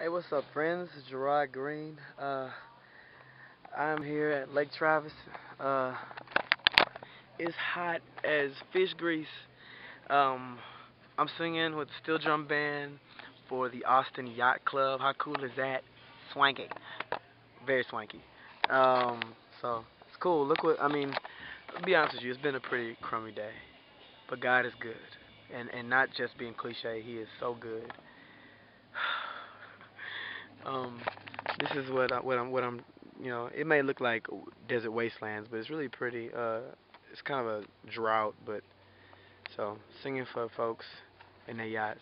Hey, what's up, friends? Jirod Greene. I'm here at Lake Travis. It's hot as fish grease. I'm singing with the Steel Drum Band for the Austin Yacht Club. How cool is that? Swanky. Very swanky. So it's cool. Look what, I'll be honest with you, it's been a pretty crummy day. But God is good. And not just being cliche, He is so good. This is what I'm it may look like desert wastelands, but it's really pretty. It's kind of a drought, but so singing for folks in their yachts.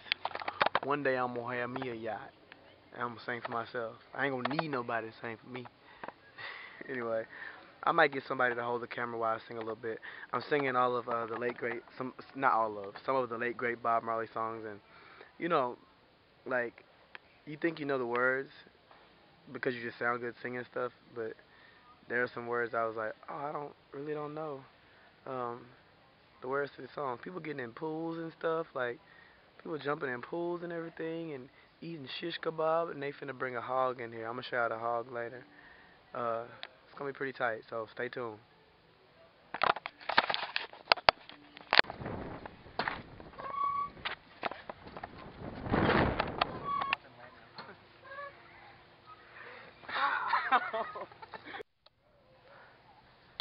One day I'm gonna have me a yacht. And I'm gonna sing for myself. I ain't gonna need nobody to sing for me. Anyway, I might get somebody to hold the camera while I sing a little bit. I'm singing all of some of the late great Bob Marley songs, and like. You think you know the words because you just sound good singing stuff, but there are some words I was like, oh, I really don't know the words to the songs. People getting in pools and stuff, like people jumping in pools and everything and eating shish kebab, and they finna bring a hog in here. I'm gonna shout out a hog later. It's gonna be pretty tight, so stay tuned.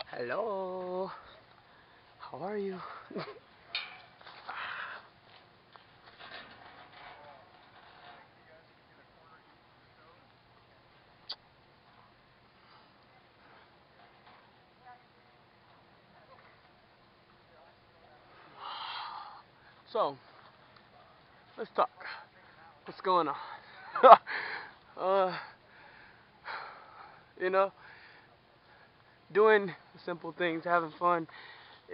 Hello, how are you? So, let's talk. What's going on? Doing simple things, having fun,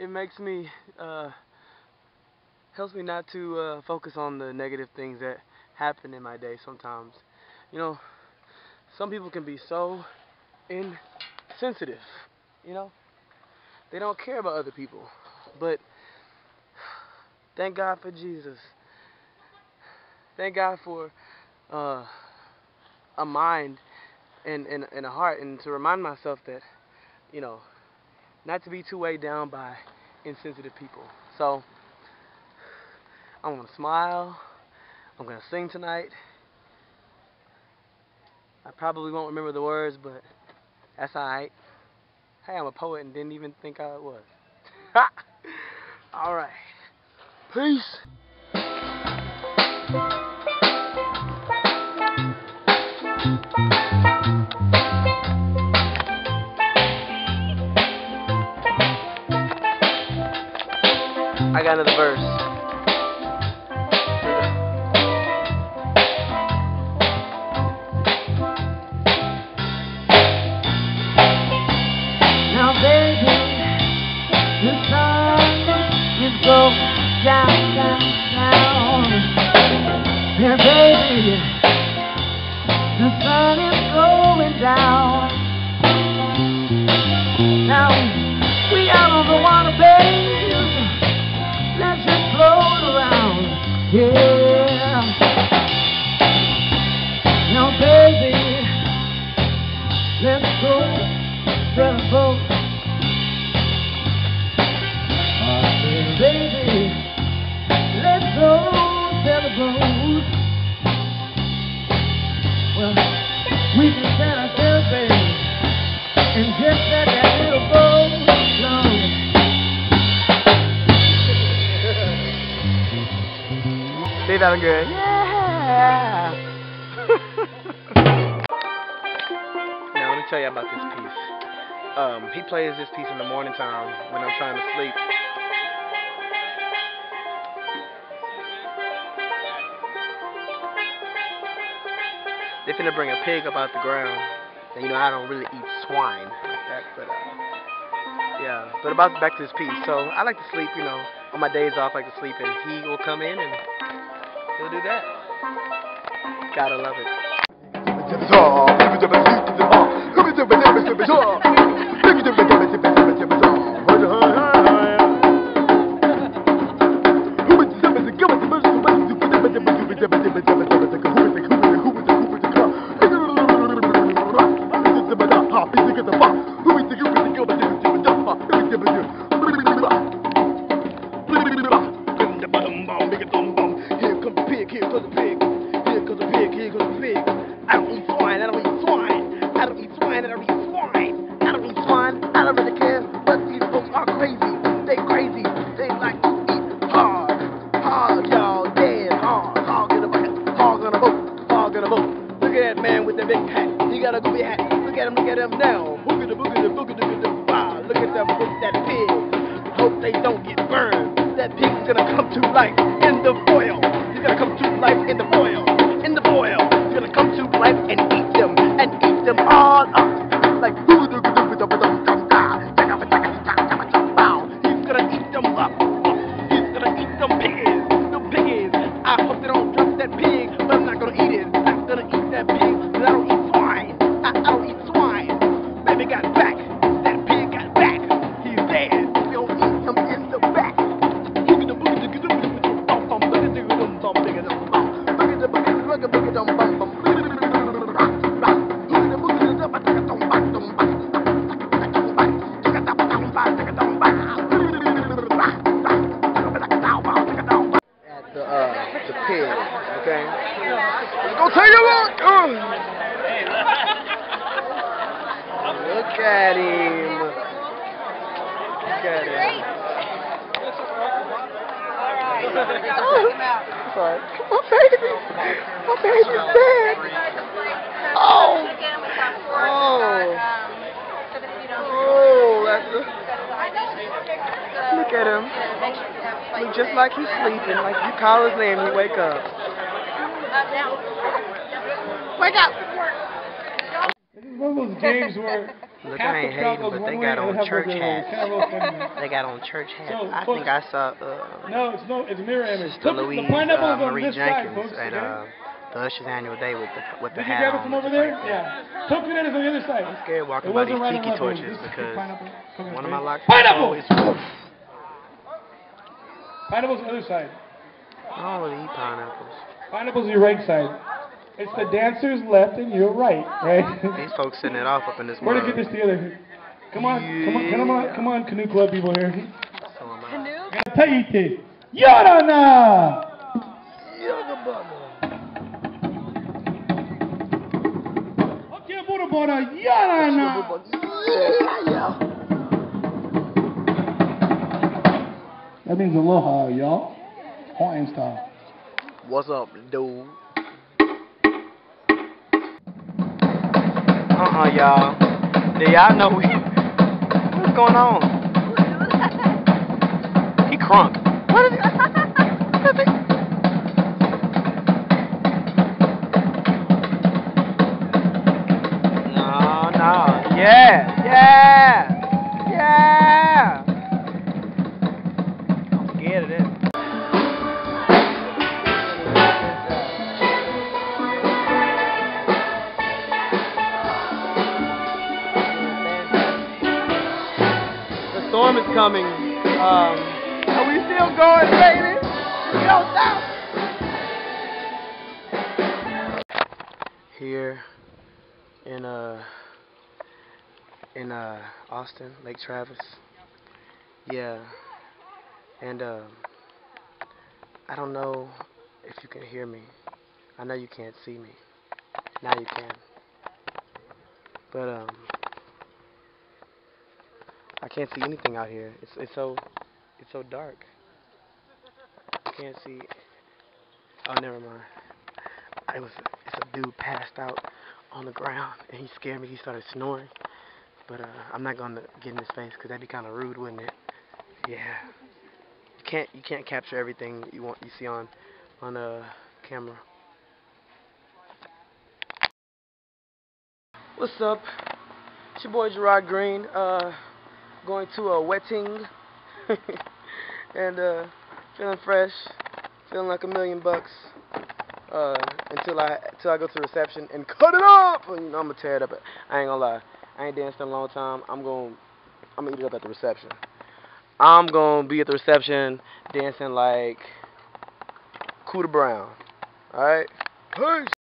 it makes me, helps me not to focus on the negative things that happen in my day sometimes. Some people can be so insensitive, they don't care about other people, but thank God for Jesus. Thank God for a mind and a heart, and to remind myself that not to be too weighed down by insensitive people. So, I'm going to smile. I'm going to sing tonight. I probably won't remember the words, but that's alright. Hey, I'm a poet and didn't even think I was. Alright. Peace. I got another verse. Now baby, the sun is going down, down, down. Yeah baby, the sun is going down. Now we out on the water, baby. Let's just float around, yeah. Now baby, let's go to the boat. Baby, let's go to the boat. Well, we can set ourselves, baby, and just let that little boat float. They that good. Yeah. Now let me tell you about this piece. He plays this piece in the morning time when I'm trying to sleep. They finna bring a pig up out the ground. And I don't really eat swine like that, but yeah. But back to this piece. So I like to sleep, on my days off I like to sleep, and he will come in and he'll do that. Gotta love it. man with the big hat. He got a goofy hat. Look at him now. Boogie the boogie the boogie the boogie bah. Look at them with that pig. Hope they don't get burned. That pig's gonna come to life in the foil. He's gonna come to life in the foil. In the foil. He's gonna come to life and eat them. And eat them all up. Like boogie the boogie the boogie the bah. He's gonna eat them up. He's gonna eat them piggies. The piggies. I hope they don't drop that pig. But I'm not gonna eat it. I'm gonna eat that pig. But I don't eat swine. I don't eat swine. Baby got back. That pig got back. He's dead. We don't eat him in the back. At the pig, okay? Go take a look! Look at him. Look at him. Oh. Sorry. My baby. My baby's dead. Oh. Oh. Oh, that's a... Look at him. Look just like he's sleeping. Like you call his name, he wake up. Wake up. One of those games where look, I ain't hating, but they got on church hats. They got on church hats. I think I saw mirror image. Sister Louise Marie Jenkins at the Usher's annual day with the hat on. Did you grab it from over there? Yeah. Coconut is on the other side. I'm scared walking by these tiki torches because one of my locks always. Pineapple's on the other side. I don't really eat pineapples. Pineapple's your right side. It's the dancers left and you're right, right? These folks sitting it off up in this mug. We're going to get this together. Come on, come on, Canoe Club people here. Canoe? Gatayite. Yorana! Yorana! Okay, Burabora, Yorana! That means aloha, y'all. Hawaiian style. What's up, dude? Y'all. Do y'all know what's going on? He crunk. What is it? No. Yeah. I'm scared of this. Storm is coming. Are we still going, baby? We don't stop. Here in Austin, Lake Travis. Yeah. And I don't know if you can hear me. I know you can't see me. Now you can. But I can't see anything out here. It's so dark. I can't see. Oh, never mind. It's a dude passed out on the ground and he scared me. He started snoring. But I'm not gonna get in his face because that'd be kind of rude, wouldn't it? Yeah. You can't capture everything you see on a camera. What's up? It's your boy Jirod Greene. Going to a wetting and feeling fresh, feeling like $1,000,000 until I go to reception and cut it up. And, you know, I'm gonna tear it up. I ain't gonna lie, I ain't danced in a long time. I'm gonna eat it up at the reception. I'm gonna be at the reception dancing like Cooter Brown. All right. Peace.